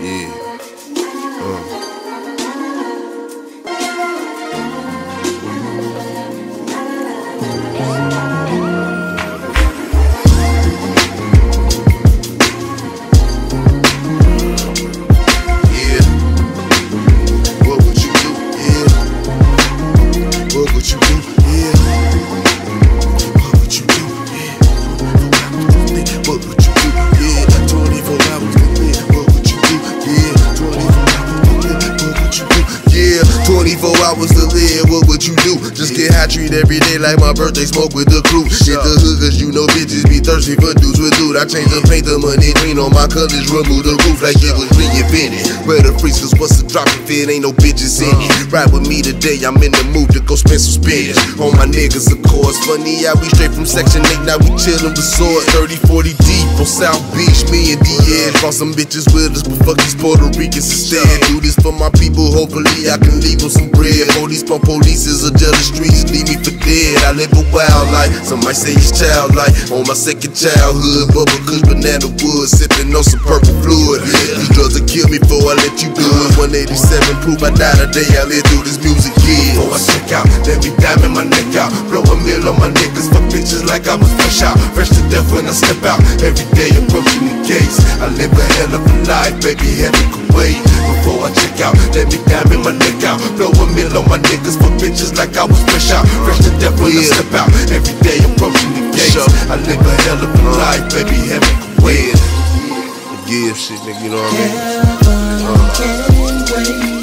Yeah. Hours to live, what would you do? Just get high, treat every day like my birthday, smoke with the crew. Hit the hood, cause you know bitches be thirsty for dudes with loot. I changed the paint, the money green on my colors, remove the roof like it was reinvented. Where the freaks, cause what's the drop if it ain't no bitches in it? Ride with me today, I'm in the mood to go spend some spinach. On my niggas, of course. Funny how we straight from Section 8, now we chillin' with swords. 30-40 deep on South Beach, me and D.N. Brought some bitches with us, but fuck these Puerto Ricans instead. Do this for my people, hopefully I can leave them some bread. Police pump polices or jealous streets, leave me for dead. I live a wild life, some might say it's childlike. On my second childhood, bubble kush, banana wood, sipping on some purple fluid. These drugs will kill me before I let you do it. 187 proof I died a day, I live through this music year. Before I check out, let me diamond my neck out. Blow a meal on my niggas, fuck bitches like I was fresh out. Fresh to death when I step out, every day approaching the gates. I live a hell of a life, baby, hell of a way. Before I check out, let me diamond my neck out. Blow a meal on my niggas, fuck bitches like I was fresh out. Fresh to death when I step out, every day approaching the gates. I live a hell of a life, baby, hell of a way. Yeah, shit, nigga, you know what I mean?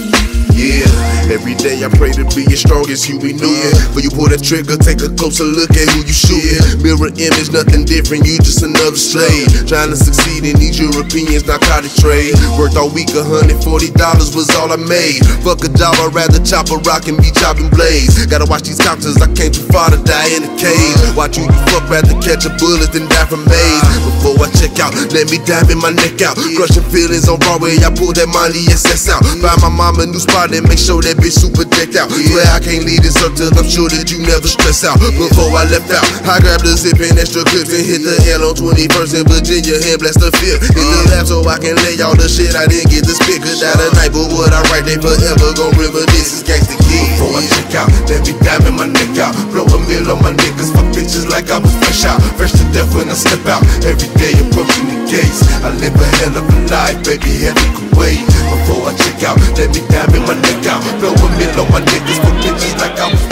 Yeah. Every day I pray to be as strong as you we knew. But you pull that trigger, take a closer look at who you shootin'. Mirror image, nothing different, you just another slave. Trying to succeed in these Europeans, narcotic trade. Worked all week, $140 was all I made. Fuck a job, I'd rather chop a rock and be chopping blades. Gotta watch these counters, I came too far to die in a cage. Watch you fuck, rather catch a bullet than die from maze. Before I check out, let me dive in my neck out. Crushing feelings on Broadway, I pull that Molly SS out. Buy my mama a new spot and make sure that super decked out. Swear I can't leave this up till I'm sure that you never stress out. Before I left out, I grabbed a zip and extra clips and hit the L on 21st in Virginia and blessed the field. Hit the lab so I can lay all the shit I didn't get to spit. Cause not a night, but what I write, they forever gon' river. This is gangsta kid. Before I check out, let me diamond my neck out. Blow a meal on my niggas, fuck bitches like I was fresh out. Fresh to death when I step out. Every day approaching the gates. I live a hell of a life, baby, hell of a way. Before I check out, let me diamond my neck out. Blow a meal on my niggas, for bitches like I was